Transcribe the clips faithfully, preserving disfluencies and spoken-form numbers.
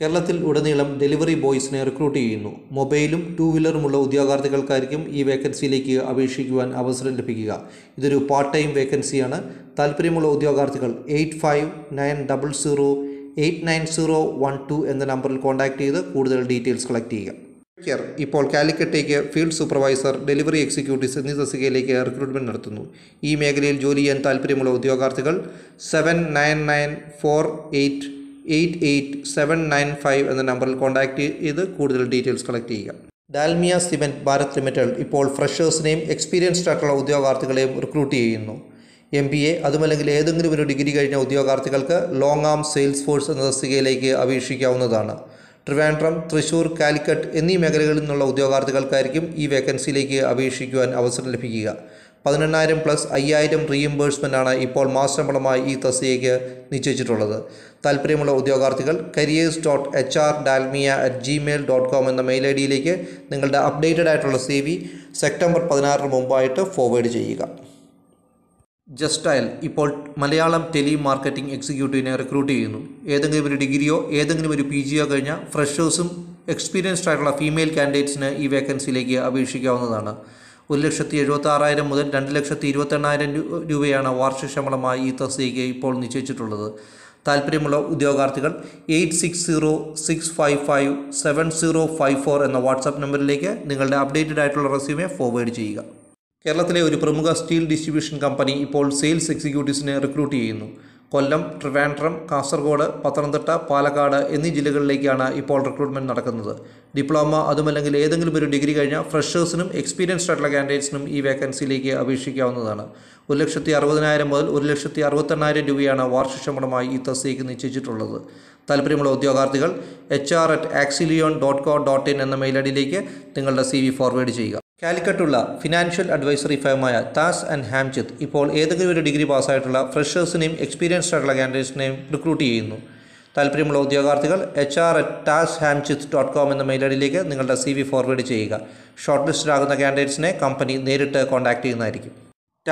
കേരളത്തിൽ ഉടനീളം delivery ബോയ്സിനെ recruit ചെയ്യുന്നു. മൊബൈലും ടൂ വീലറുമുള്ള ഉദ്യോഗാർത്ഥികൾക്കായിരിക്കും ഈ വേക്കൻസിയിലേക്ക് അപേക്ഷിക്കുവാൻ അവസരം ലഭിക്കുക. ഇതൊരു പാർട്ട് ടൈം വേക്കൻസിയാണ്. താല്പര്യമുള്ള ഉദ്യോഗാർത്ഥികൾ eight five nine double zero eight nine zero one two എന്ന നമ്പറിൽ കോൺടാക്ട് ചെയ്ത് കൂടുതൽ ഡീറ്റെയിൽസ് കളക്ട് ചെയ്യുക. ഇപ്പോൾ കാലിക്കട്ടേക്ക് ഫീൽഡ് സൂപ്പർവൈസർ, ഡെലിവറി എക്സിക്യൂട്ടീവ്സ് എന്നീ തസ്തികയിലേക്ക് റിക്രൂട്ട്മെൻറ്റ് നടത്തുന്നു. ഈ മേഖലയിൽ ജോലി ചെയ്യാൻ താല്പര്യമുള്ള ഉദ്യോഗാർത്ഥികൾ seven nine nine four eight eight eight seven nine five എന്ന നമ്പറിൽ കോൺടാക്റ്റ് ചെയ്ത് കൂടുതൽ ഡീറ്റെയിൽസ് കളക്ട് ചെയ്യുക. ഡാൽമിയ സിമെൻറ്റ്, ബാരത്രിമെറ്റൽ ഇപ്പോൾ ഫ്രഷേഴ്സിനെയും എക്സ്പീരിയൻസ്ഡ് ആയിട്ടുള്ള ഉദ്യോഗാർത്ഥികളെയും റിക്രൂട്ട് ചെയ്യുന്നു. എം ബി എ അതുമല്ലെങ്കിൽ ഏതെങ്കിലും ഒരു ഡിഗ്രി കഴിഞ്ഞ ഉദ്യോഗാർത്ഥികൾക്ക് ലോങ് ആം സെയിൽസ്ഫോഴ്സ് എന്ന തസ്തികയിലേക്ക് അപേക്ഷിക്കാവുന്നതാണ്. ട്രിവാൻഡ്രം, തൃശ്ശൂർ, കാലിക്കറ്റ് എന്നീ മേഖലകളിൽ നിന്നുള്ള ഉദ്യോഗാർത്ഥികൾക്കായിരിക്കും ഈ വേക്കൻസിയിലേക്ക് അപേക്ഷിക്കുവാൻ അവസരം ലഭിക്കുക. പതിനെണ്ണായിരം പ്ലസ് അയ്യായിരം റീഇംബേഴ്സ്മെൻറ്റാണ് ഇപ്പോൾ മാസശമ്പളമായി ഈ തസ്തികയ്ക്ക് നിശ്ചയിച്ചിട്ടുള്ളത്. താല്പര്യമുള്ള ഉദ്യോഗാർത്ഥികൾ careers dot H R Dalmia at Gmail dot com എന്ന മെയിൽ ഐ ഡിയിലേക്ക് നിങ്ങളുടെ അപ്ഡേറ്റഡ് ആയിട്ടുള്ള സി വി സെപ്റ്റംബർ പതിനാറിന് മുമ്പായിട്ട് ഫോർവേഡ് ചെയ്യുക. ജസ്റ്റൈൽ ഇപ്പോൾ മലയാളം ടെലി മാർക്കറ്റിംഗ് എക്സിക്യൂട്ടീവിനെ റിക്രൂട്ട് ചെയ്യുന്നു. ഏതെങ്കിലും ഒരു ഡിഗ്രിയോ ഏതെങ്കിലും ഒരു പി ജിയോ കഴിഞ്ഞ ഫ്രഷേഴ്സും എക്സ്പീരിയൻസ്ഡ് ആയിട്ടുള്ള ഫീമെയിൽ കാൻഡിഡേറ്റ്സിന് ഈ വേക്കൻസിയിലേക്ക് അപേക്ഷിക്കാവുന്നതാണ്. ഒരു ലക്ഷത്തി എഴുപത്തി ആറായിരം മുതൽ രണ്ട് ലക്ഷത്തി ഇരുപത്തെണ്ണായിരം രൂപയാണ് വാർഷിക ശമ്പളമായി ഈ തസ്തികയ്ക്ക് ഇപ്പോൾ നിശ്ചയിച്ചിട്ടുള്ളത്. താല്പര്യമുള്ള ഉദ്യോഗാർത്ഥികൾ eight six zero six five five seven zero five four എന്ന വാട്സാപ്പ് നമ്പറിലേക്ക് നിങ്ങളുടെ അപ്ഡേറ്റഡ് ആയിട്ടുള്ള റെസ്യൂമെ ഫോർവേഡ് ചെയ്യുക. കേരളത്തിലെ ഒരു പ്രമുഖ സ്റ്റീൽ ഡിസ്ട്രിബ്യൂഷൻ കമ്പനി ഇപ്പോൾ സെയിൽസ് എക്സിക്യൂട്ടീവ്സിനെ റിക്രൂട്ട് ചെയ്യുന്നു. കൊല്ലം, ട്രിവാൻഡ്രം, കാസർഗോഡ്, പത്തനംതിട്ട, പാലക്കാട് എന്നീ ജില്ലകളിലേക്കാണ് ഇപ്പോൾ റിക്രൂട്ട്മെൻറ്റ് നടക്കുന്നത്. ഡിപ്ലോമ അതുമല്ലെങ്കിൽ ഏതെങ്കിലും ഒരു ഡിഗ്രി കഴിഞ്ഞ ഫ്രഷേഴ്സിനും എക്സ്പീരിയൻസ്ഡ് ആയിട്ടുള്ള കാൻഡിഡേറ്റ്സിനും ഈ വേക്കൻസിയിലേക്ക് അപേക്ഷിക്കാവുന്നതാണ്. ഒരു ലക്ഷത്തി അറുപതിനായിരം മുതൽ ഒരു ലക്ഷത്തി അറുപത്തെണ്ണായിരം രൂപയാണ് വാർഷിക ശമ്പളമായി ഈ തസ്തികയ്ക്ക് നിശ്ചയിച്ചിട്ടുള്ളത്. താല്പര്യമുള്ള ഉദ്യോഗാർത്ഥികൾ H R at Axilion dot co dot in എന്ന മെയിൽ ഐ ഡിയിലേക്ക് നിങ്ങളുടെ സി വി ഫോർവേഡ് ചെയ്യുക. കാലിക്കറ്റുള്ള ഫിനാൻഷ്യൽ അഡ്വൈസറി ഫേമായ താസ് ആൻഡ് ഹാംചിത്ത് ഇപ്പോൾ ഏതെങ്കിലും ഒരു ഡിഗ്രി പാസ്സായിട്ടുള്ള ഫ്രഷേഴ്സിനെയും എക്സ്പീരിയൻസ്ഡ് ആയിട്ടുള്ള കാൻഡിഡേറ്റ്സിനെയും റിക്രൂട്ട് ചെയ്യുന്നു. താല്പര്യമുള്ള ഉദ്യോഗാർത്ഥികൾ എച്ച് ആർ അറ്റ് ടാസ് ഹാംചിത്ത് ഡോട്ട് കോം എന്ന മെയിൽ ഐ ഡിയിലേക്ക് നിങ്ങളുടെ സി വി ഫോർവേഡ് ചെയ്യുക. ഷോർട്ട് ലിസ്റ്റ് ആകുന്ന കാൻഡിഡേറ്റ്സിനെ കമ്പനി നേരിട്ട് കോൺടാക്ട് ചെയ്യുന്നതായിരിക്കും.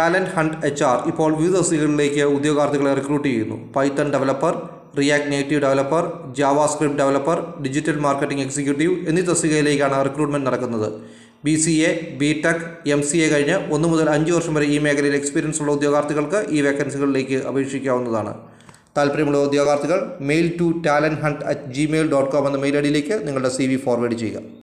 ടാലൻറ്റ് ഹണ്ട് എച്ച് ആർ ഇപ്പോൾ വിവിധ തസ്തികകളിലേക്ക് ഉദ്യോഗാർത്ഥികളെ റിക്രൂട്ട് ചെയ്യുന്നു. Python developer, react native developer, JavaScript developer, digital marketing executive എന്നീ തസ്തികയിലേക്കാണ് റിക്രൂട്ട്മെൻറ്റ് നടക്കുന്നത്. B C A, B tech, M C A കഴിഞ്ഞ് ഒന്ന് മുതൽ അഞ്ച് വർഷം വരെ ഈ മേഖലയിൽ എക്സ്പീരിയൻസ് ഉള്ള ഉദ്യോഗാർത്ഥികൾക്ക് ഈ വേക്കൻസികളിലേക്ക് അപേക്ഷിക്കാവുന്നതാണ്. താല്പര്യമുള്ള ഉദ്യോഗാർത്ഥികൾ mail to talent hunt at Gmail dot com എന്ന മെയിൽ ഐ ഡിയിലേക്ക് നിങ്ങളുടെ സി വി ഫോർവേഡ് ചെയ്യുക.